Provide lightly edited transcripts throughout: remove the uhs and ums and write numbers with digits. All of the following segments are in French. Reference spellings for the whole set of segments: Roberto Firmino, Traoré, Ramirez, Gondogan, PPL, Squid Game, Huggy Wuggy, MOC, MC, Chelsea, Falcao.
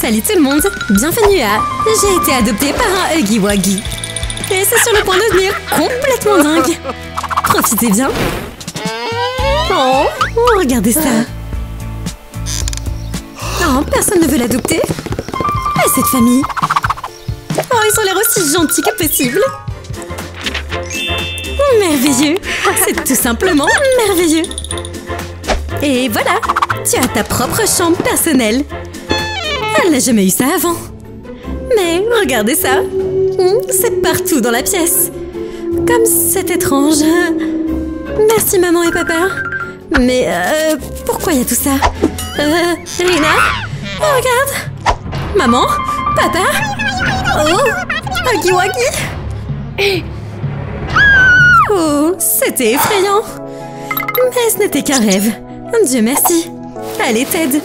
Salut tout le monde, bienvenue à... J'ai été adoptée par un Huggy Wuggy. Et c'est sur le point de devenir complètement dingue. Profitez bien. Oh, regardez ça. Oh, personne ne veut l'adopter. Et cette famille. Oh, ils ont l'air aussi gentils que possible. Merveilleux. C'est tout simplement merveilleux. Et voilà, tu as ta propre chambre personnelle. Elle n'a jamais eu ça avant. Mais regardez ça. C'est partout dans la pièce. Comme c'est étrange. Merci maman et papa. Mais pourquoi il y a tout ça? Rina? Oh, regarde. Maman? Papa? Oh, Huggy Wuggy. Oh, c'était effrayant. Mais ce n'était qu'un rêve. Dieu merci. Allez, Ted.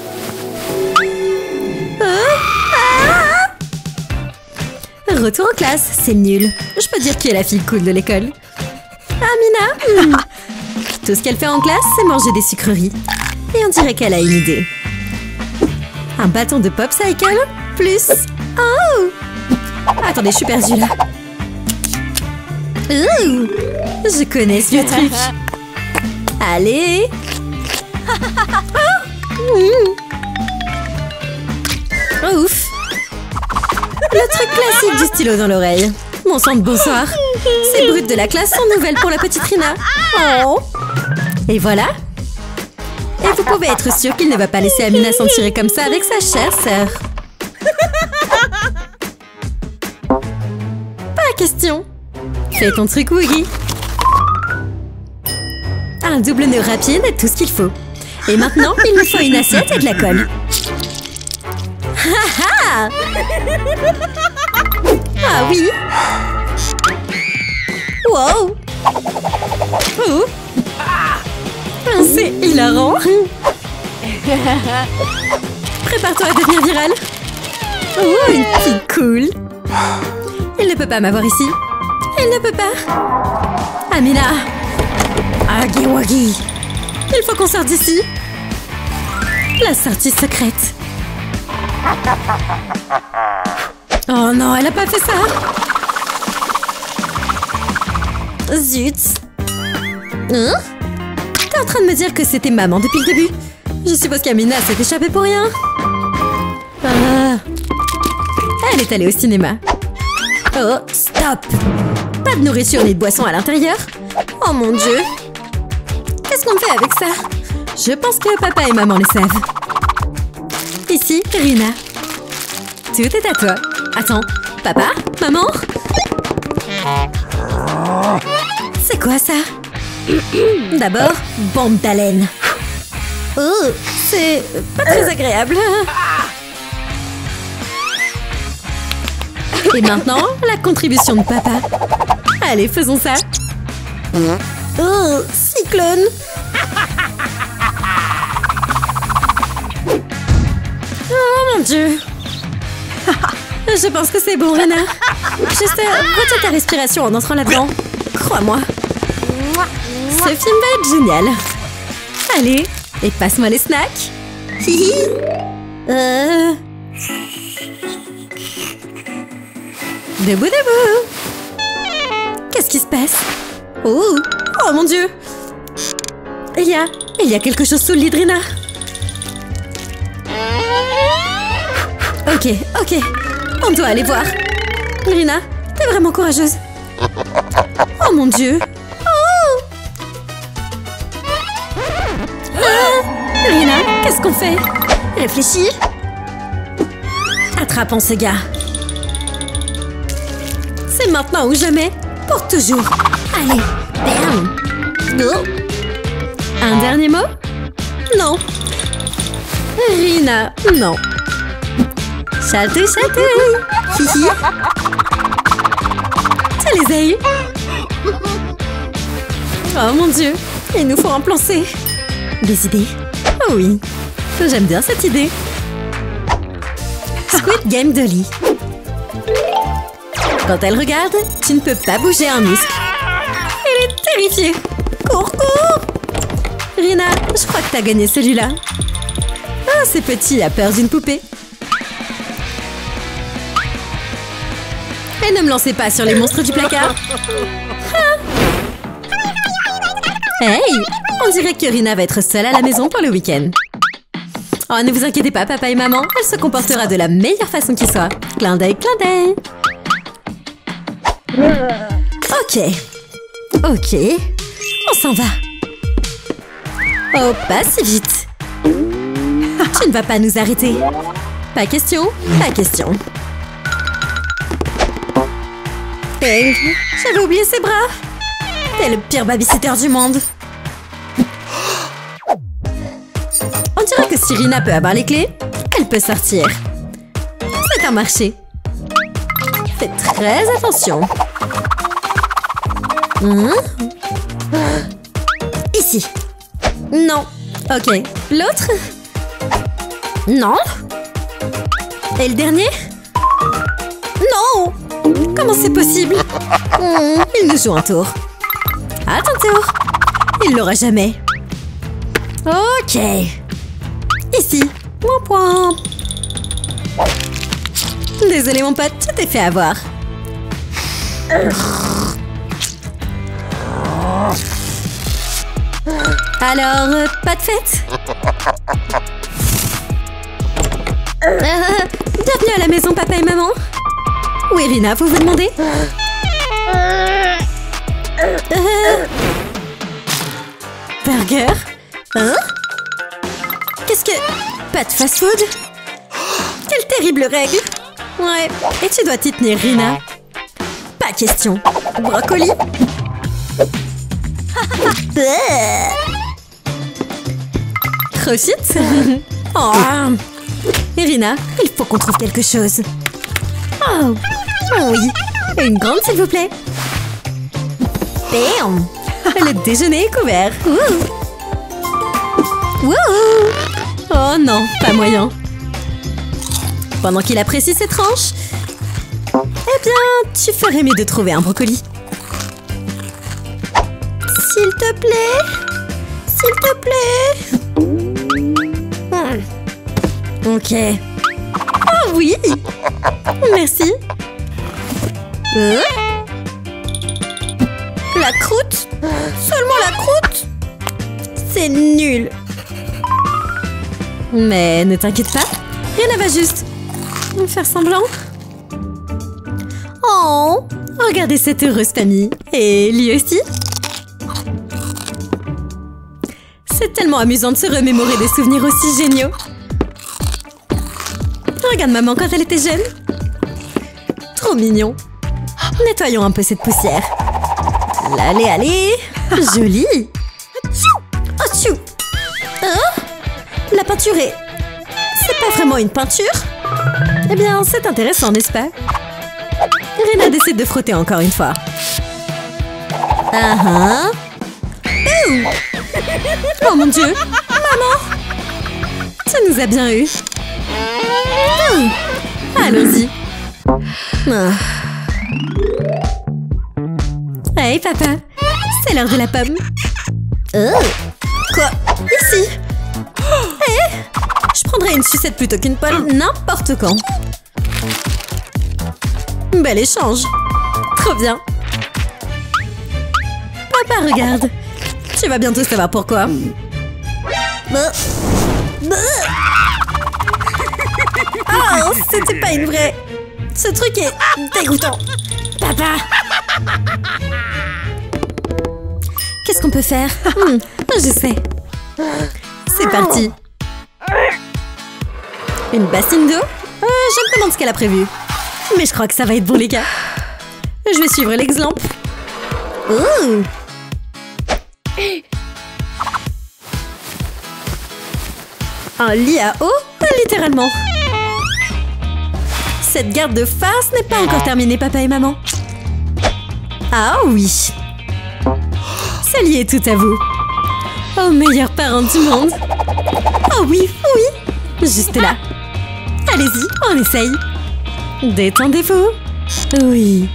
Oh, ah. Retour en classe, c'est nul. Je peux dire qui est la fille cool de l'école. Amina. Tout ce qu'elle fait en classe, c'est manger des sucreries. Et on dirait qu'elle a une idée. Un bâton de popsicle plus... Oh. Attendez, je suis perdue là. Ouh, je connais ce truc. Allez. Oh, ouf. Le truc classique du stylo dans l'oreille. Mon sang de bonsoir. Ces brutes de la classe sont nouvelles pour la petite Rina. Oh. Et voilà. Et vous pouvez être sûr qu'il ne va pas laisser Amina s'en tirer comme ça avec sa chère sœur. Pas question. Fais ton truc, Wuggy. Un double nœud rapide est tout ce qu'il faut. Et maintenant, il nous faut une assiette et de la colle. Ha ha! Ah oui! Wow! Oh! C'est hilarant! Prépare-toi à devenir virale! Oh, une fille cool! Il ne peut pas m'avoir ici! Il ne peut pas! Amina! Huggy Wuggy! Il faut qu'on sorte d'ici! La sortie secrète! Oh non, elle n'a pas fait ça! Zut! Hein? T'es en train de me dire que c'était maman depuis le début? Je suppose qu'Amina s'est échappée pour rien. Ah. Elle est allée au cinéma. Oh, stop! Pas de nourriture ni de boisson à l'intérieur. Oh mon Dieu! Qu'est-ce qu'on fait avec ça? Je pense que papa et maman les savent. Ici, Rina. Tout est à toi. Attends, papa? Maman? C'est quoi ça? D'abord, bande d'haleine. Oh, c'est pas très agréable. Et maintenant, la contribution de papa. Allez, faisons ça. Oh, cyclone. Oh mon Dieu. Je pense que c'est bon, Rina. Juste, retiens ta respiration en entrant là-dedans. Crois-moi. Ce film va être génial. Allez, et passe-moi les snacks. Hihi. Debout, debout. Qu'est-ce qui se passe? Oh, oh mon Dieu. Il y a quelque chose sous le lit de Rina. Ok. On doit aller voir. Rina, t'es vraiment courageuse. Oh mon Dieu. Rina, qu'est-ce qu'on fait? Réfléchis. Attrapons ce gars. C'est maintenant ou jamais, pour toujours. Allez, bam. Oh. Un dernier mot? Non. Rina, non. Chatouille, chatouille. Hihi. Ça les a eu. Oh mon Dieu, il nous faut en plancer. Des idées? Oh oui, j'aime bien cette idée. Squid Game de lit. Quand elle regarde, tu ne peux pas bouger un muscle. Elle est terrifiée. Cours, cours! Rina, je crois que t'as gagné celui-là. Ah, c'est petit, a peur d'une poupée. Et ne me lancez pas sur les monstres du placard. Hey, on dirait que Rina va être seule à la maison pour le week-end. Oh, ne vous inquiétez pas, papa et maman, elle se comportera de la meilleure façon qui soit. Clin d'œil, clin d'œil. Ok, on s'en va. Oh, pas si vite. Tu ne vas pas nous arrêter. Pas question. Hey, j'avais oublié ses bras. T'es le pire babysitter du monde. On dirait que si Rina peut avoir les clés, elle peut sortir. C'est un marché. Fais très attention. Ici. Non. Ok. L'autre? Non. Et le dernier? Non. Comment c'est possible? Il nous joue un tour. À ton tour. Il l'aura jamais. Ok. Ici. Mon point. Désolé mon pote, tu t'es fait avoir. Alors, pas de fête? Bienvenue à la maison, papa et maman. Oui, Rina, vous vous demandez? Burger? Hein? Qu'est-ce que... Pas de fast-food? Quelle terrible règle! Ouais, et tu dois t'y tenir, Rina. Pas question. Brocoli? Crochette? Oh. Rina, il faut qu'on trouve quelque chose. Oh, oui. Une grande, s'il vous plaît. Bam. Le déjeuner est couvert. Oh non, pas moyen. Pendant qu'il apprécie ses tranches, eh bien, tu ferais mieux de trouver un brocoli. S'il te plaît. Ok. Oh oui. Merci. La croûte? Seulement la croûte? C'est nul. Mais ne t'inquiète pas, Rina va juste faire semblant. Oh, regardez cette heureuse famille. Et lui aussi. C'est tellement amusant de se remémorer des souvenirs aussi géniaux. Regarde maman quand elle était jeune. Trop mignon. Nettoyons un peu cette poussière. Allez. Joli. Achou. Hein? La peinture est... C'est pas vraiment une peinture? Eh bien, c'est intéressant, n'est-ce pas? Rina décide de frotter encore une fois. Oh mon Dieu! Maman! Tu nous as bien eu. Allons-y. Hey papa, c'est l'heure de la pomme. Quoi? Ici? Je prendrais une sucette plutôt qu'une pomme n'importe quand. Bel échange. Trop bien. Papa, regarde. Tu vas bientôt savoir pourquoi. Oh, c'était pas une vraie. Ce truc est dégoûtant. Papa! Qu'est-ce qu'on peut faire? Je sais. C'est parti. Une bassine d'eau? Je me demande ce qu'elle a prévu. Mais je crois que ça va être bon, les gars. Je vais suivre l'exemple. Un lit à eau, littéralement. Cette garde de farce n'est pas encore terminée, papa et maman. Ah oui. Ça y est, tout à vous. Oh, meilleurs parents du monde. Oh oui. Juste là. Allez-y, on essaye. Détendez-vous. Oui.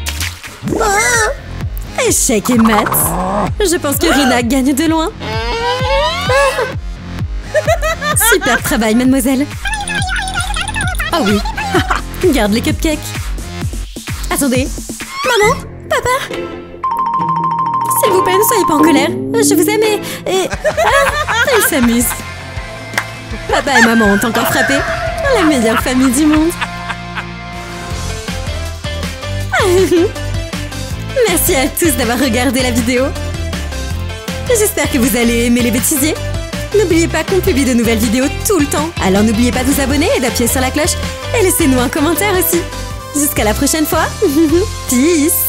Échec et mat. Je pense que Rina gagne de loin. Super travail, mademoiselle. Ah oui. Garde les cupcakes. Attendez. Maman? Papa? S'il vous plaît, ne soyez pas en colère. Je vous aime et... Ah, ils s'amusent. Papa et maman ont encore frappé. La meilleure famille du monde. Merci à tous d'avoir regardé la vidéo. J'espère que vous allez aimer les bêtisiers. N'oubliez pas qu'on publie de nouvelles vidéos tout le temps. Alors n'oubliez pas de vous abonner et d'appuyer sur la cloche. Et laissez-nous un commentaire aussi. Jusqu'à la prochaine fois. Peace.